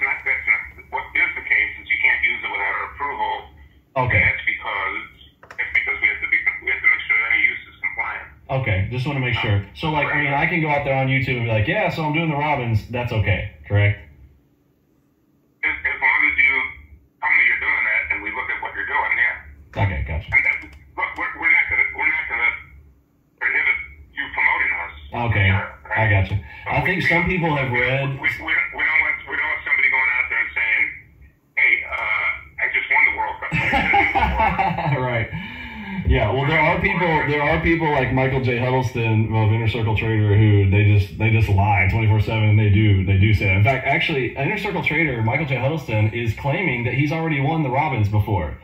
what is the case is you can't use it without our approval. Okay. And that's because we have to make sure that any use is compliant. Okay, just want to make sure. So like, I mean, I can go out there on YouTube and be like, yeah, so I'm doing the Robbins. That's okay, correct? As long as you tell me you're doing that and we look at what you're doing, yeah. Okay, gotcha. And that, look, we're not gonna prohibit you promoting us. Okay, sure, right? I gotcha. But I think some people have read. We don't want somebody going out there and saying, "Hey, I just won the World Cup." Right. Yeah. Well, there are people like Michael J. Huddleston of Inner Circle Trader who they just lie 24/7. They do say that. In fact, actually, Inner Circle Trader Michael J. Huddleston is claiming that he's already won the Robbins before.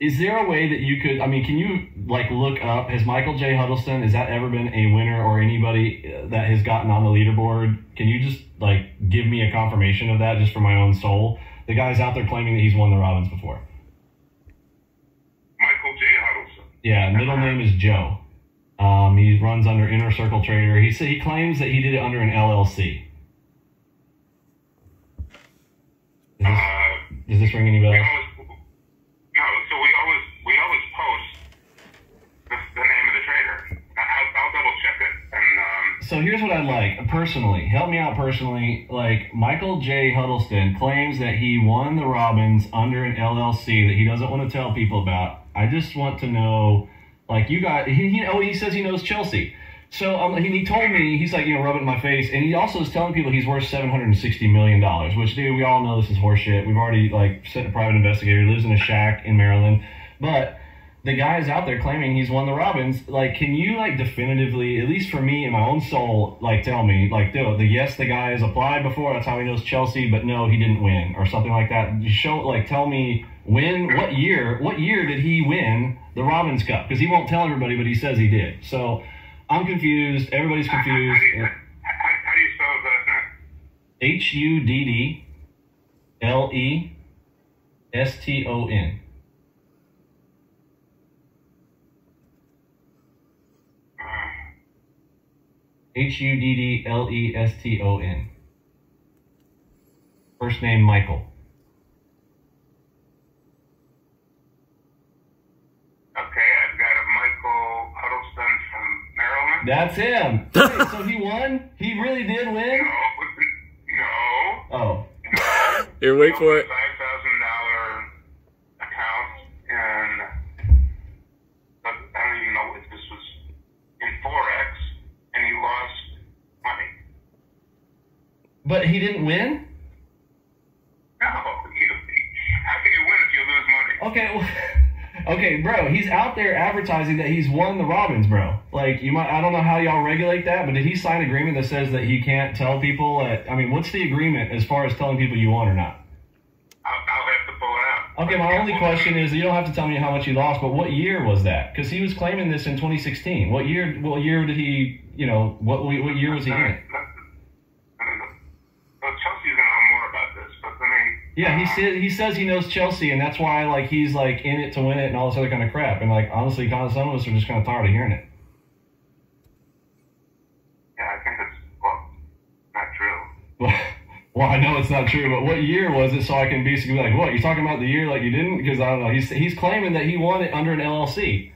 Is there a way that you could, I mean, can you like look up, has Michael J. Huddleston, has that ever been a winner or anybody that has gotten on the leaderboard? Can you just like give me a confirmation of that just for my own soul? The guy's out there claiming that he's won the Robbins before. Michael J. Huddleston. Yeah, middle name is Joe. He runs under Inner Circle Trader. He claims that he did it under an LLC. Does this ring any bells? No, so we always post the name of the trader. I'll double check it. And so here's what I'd like personally. Help me out personally. Like Michael J. Huddleston claims that he won the Robbins under an LLC that he doesn't want to tell people about. I just want to know, like you got. He says he knows Chelsea. So he told me he's like rubbing my face, and he also is telling people he's worth $760 million. Which dude, we all know this is horseshit. We've already like sent a private investigator. He lives in a shack in Maryland, but the guy is out there claiming he's won the Robbins. Like, can you like definitively, at least for me in my own soul, like tell me like dude, yes the guy has applied before. That's how he knows Chelsea, but no, he didn't win or something like that. You show like tell me when, what year did he win the Robbins Cup? Because he won't tell everybody, but he says he did. So. I'm confused. Everybody's confused. How do you spell his last name? Huddleston. Huddleston. First name Michael. That's him. Wait, so he won? He really did win? No. Oh. No. Here, wait for it. $5,000 account, and but I don't even know if this was in Forex, and he lost money. But he didn't win? No. How can you win if you lose money? Okay, well... Okay, bro, he's out there advertising that he's won the Robbins, bro. Like, you might, I don't know how y'all regulate that, but did he sign an agreement that says that he can't tell people? I mean, what's the agreement as far as telling people you won or not? I'll have to pull it out. Okay, my only question is, you don't have to tell me how much you lost, but what year was that? Because he was claiming this in 2016. What year did he, what year was he in it? Yeah, he says he knows Chelsea, and that's why like he's like in it to win it and all this other kind of crap. And like honestly, some of us are just kind of tired of hearing it. Yeah, I think it's not true. Well, I know it's not true, but what year was it? So I can basically be like, what you're talking about the year like you didn't? Because I don't know. He's claiming that he won it under an LLC.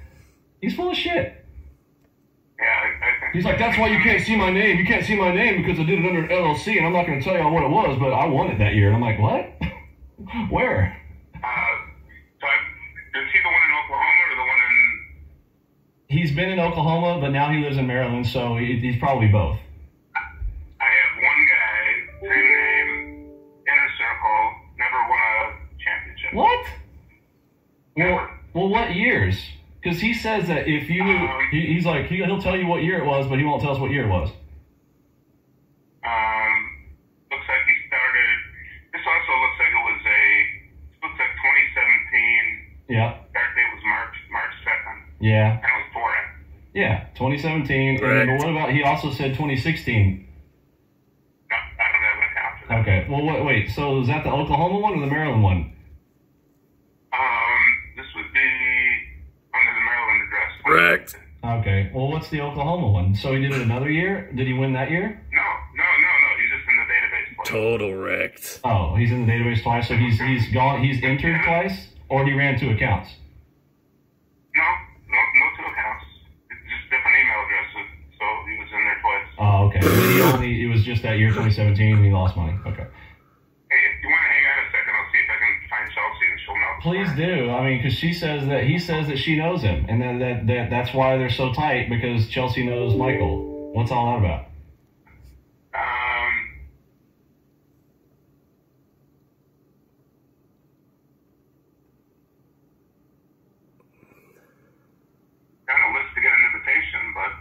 He's full of shit. Yeah, he's like that's why you can't see my name. You can't see my name because I did it under an LLC, and I'm not going to tell you what it was, but I won it that year. And I'm like, what? Where? Is he the one in Oklahoma or the one in... He's been in Oklahoma, but now he lives in Maryland, so he's probably both. I have one guy, same name, Inner Circle, never won a championship. What? Never. Well, what years? Because he says that if you... he's like, he'll tell you what year it was, but he won't tell us what year it was. Looks like he started... This also looks like it was looks like 2017. Yeah. That day was March 2nd. Yeah. And it was foreign. Yeah, 2017. Right. But what about? He also said 2016. No, I don't have an account for that. Okay. Well, wait. So is that the Oklahoma one or the Maryland one? This would be under the Maryland address. Correct. Okay. Well, what's the Oklahoma one? So he did it another year? Did he win that year? No. Total wrecked. Oh, he's in the database twice, so he's gone. He's entered twice, or he ran two accounts. No two accounts. It's just different email addresses, so he was in there twice. Oh, okay. But he only, it was just that year 2017, and he lost money. Okay. Please do. I mean, because she says that he says that she knows him, and then that's why they're so tight, because Chelsea knows Michael. What's all that about? On the list to get an invitation, but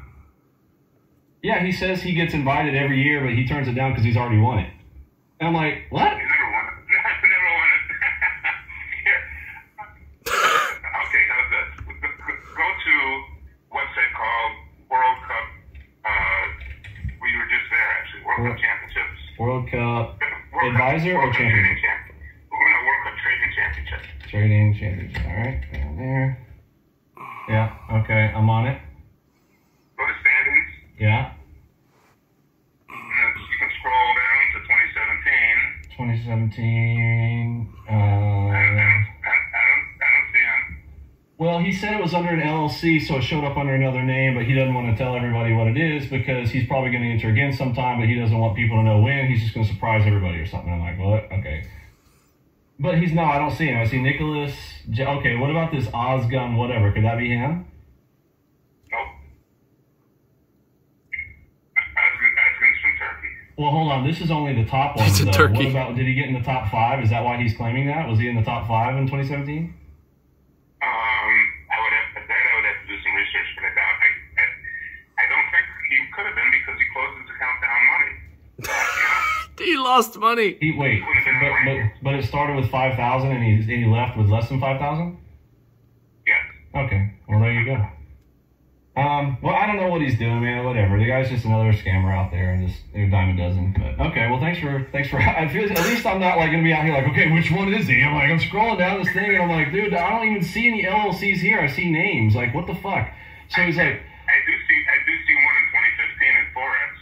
yeah, he says he gets invited every year, but he turns it down because he's already won it. And I'm like, what? World Cup Trading Championships. Trading Championships. All right, down there. Yeah, okay, I'm on it. Go to standings. Yeah. And you can scroll down to 2017. 2017. I don't see him. Well, he said it was under an LLC, so it showed up under another name, but he doesn't want to tell everybody what it is because he's probably going to enter again sometime, but he doesn't want people to know when. He's just going to surprise everybody or something. I'm like, well, okay. But he's, no, I don't see him. I see Nicholas. Okay, what about this Ozgun whatever? Could that be him? Nope. Ozgun's from Turkey. Well, hold on. This is only the top one. It's in Turkey. What about, did he get in the top 5? Is that why he's claiming that? Was he in the top 5 in 2017? I would have to do some research for that. I don't think he could have been because he closed his account down money. He lost money. But it started with 5,000 and he left with less than 5,000. Yeah. Okay. Well, there you go. Well, I don't know what he's doing, man. Whatever. The guy's just another scammer out there, and just a dime a dozen. But okay. Well, thanks for. I feel at least I'm not like gonna be out here like, okay, which one is he? I'm like, I'm scrolling down this thing and I'm like, dude, I don't even see any LLCs here. I see names. Like, what the fuck? So he's like, I do see one in 2015 in Forex.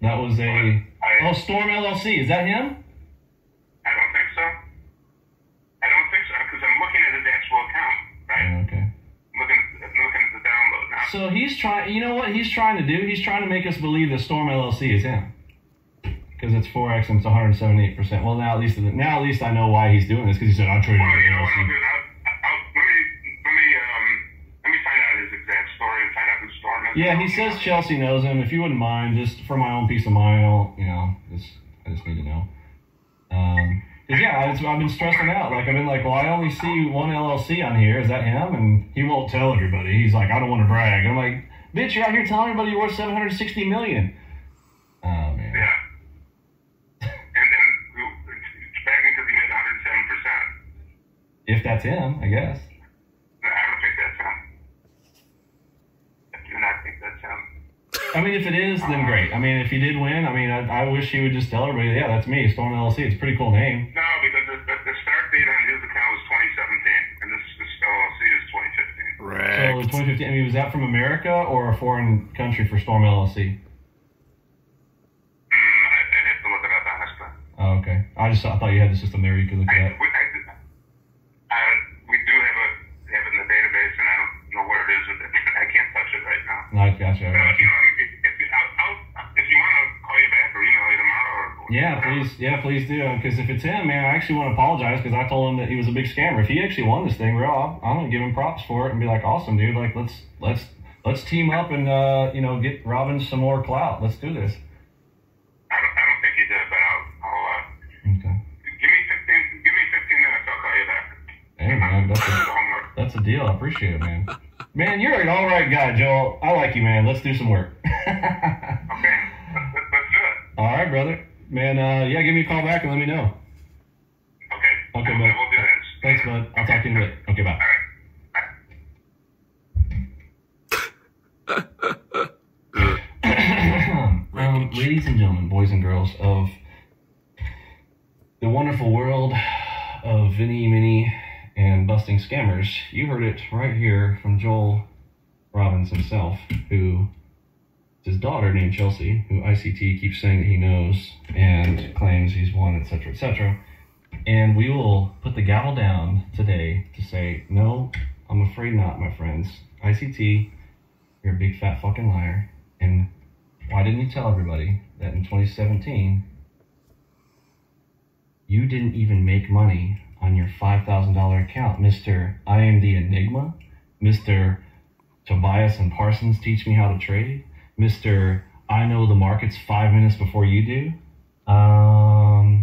That was a. Oh, Storm LLC. Is that him? I don't think so. I don't think so, because I'm looking at his actual account, right? Okay. I'm looking at the download now. So he's trying, you know what he's trying to do? He's trying to make us believe that Storm LLC is him. Because it's Forex and it's 178%. Well, now at least I know why he's doing this, because he said, I'll trade it. Well, you know what I'll do? Let me find out his exact story and find out who Storm is. Yeah, he says Chelsea knows him. If you wouldn't mind, just for my own peace of mind, I just need to know. I've been stressing out. Like, I've been like, well, I only see one LLC on here. Is that him? And he won't tell everybody. He's like, I don't want to brag. I'm like, bitch, you're out here telling everybody you're worth $760 million. Oh, man. Yeah. And then it's bragging because he made 107%. If that's him, I guess. I mean, if it is, then great. I mean, if he did win, I mean, I wish he would just tell everybody, yeah, that's me, Storm LLC. It's a pretty cool name. No, because the start date on his account was 2017, and this LLC is 2015. Right. So 2015. I mean, was that from America or a foreign country for Storm LLC? I'd have to look it up, honestly. Oh, okay. I thought you had the system there you could look it up. We do have it in the database, and I don't know where it is. I can't touch it right now. No, gotcha. But, you know, if you want to call you back or email you tomorrow. Or yeah, please. Yeah, please do. Because if it's him, man, I actually want to apologize because I told him that he was a big scammer. If he actually won this thing, I'm gonna give him props for it and be like, awesome, dude. Like, let's team up and get Robbins some more clout. Let's do this. I don't think he did, but I'll okay. Give me 15 minutes. I'll call you back. Hey man, that's a deal. I appreciate it, man. Man, you're an all right guy, Joel. I like you, man. Let's do some work. Okay. All right, brother. Man, yeah, give me a call back and let me know. Okay. Okay, bud. We'll do that. Thanks, bud. I'll talk to you in a bit. Okay, bye. All right. Bye. Ladies and gentlemen, boys and girls of the wonderful world of Vinny Emini and busting scammers, you heard it right here from Joel Robbins himself, who his daughter named Chelsea, who ICT keeps saying that he knows and claims he's won, etc., etc. And we will put the gavel down today to say, no, I'm afraid not, my friends. ICT, you're a big fat fucking liar. And why didn't you tell everybody that in 2017, you didn't even make money on your $5,000 account, Mr. I am the Enigma, Mr. Tobias and Parsons teach me how to trade, Mr. I know the markets 5 minutes before you do. I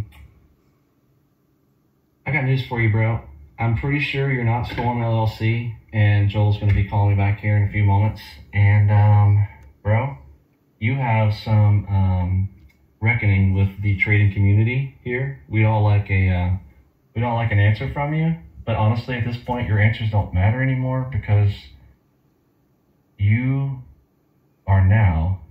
got news for you, bro. I'm pretty sure you're not Storm LLC, and Joel's going to be calling me back here in a few moments. And, bro, you have some reckoning with the trading community here. We'd all like a, we'd all like an answer from you. But honestly, at this point, your answers don't matter anymore because you are now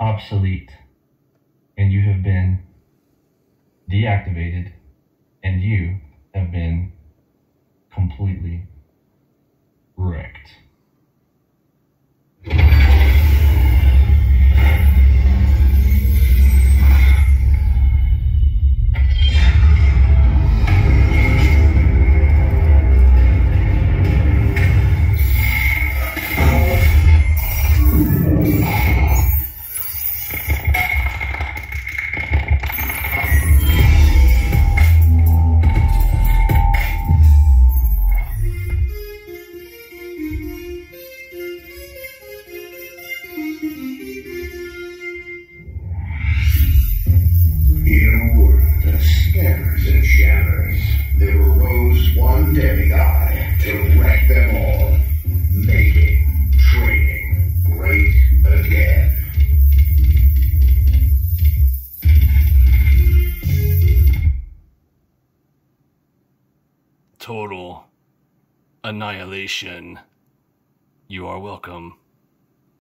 obsolete, and you have been deactivated, and you have been completely wrecked. Total annihilation. You are welcome.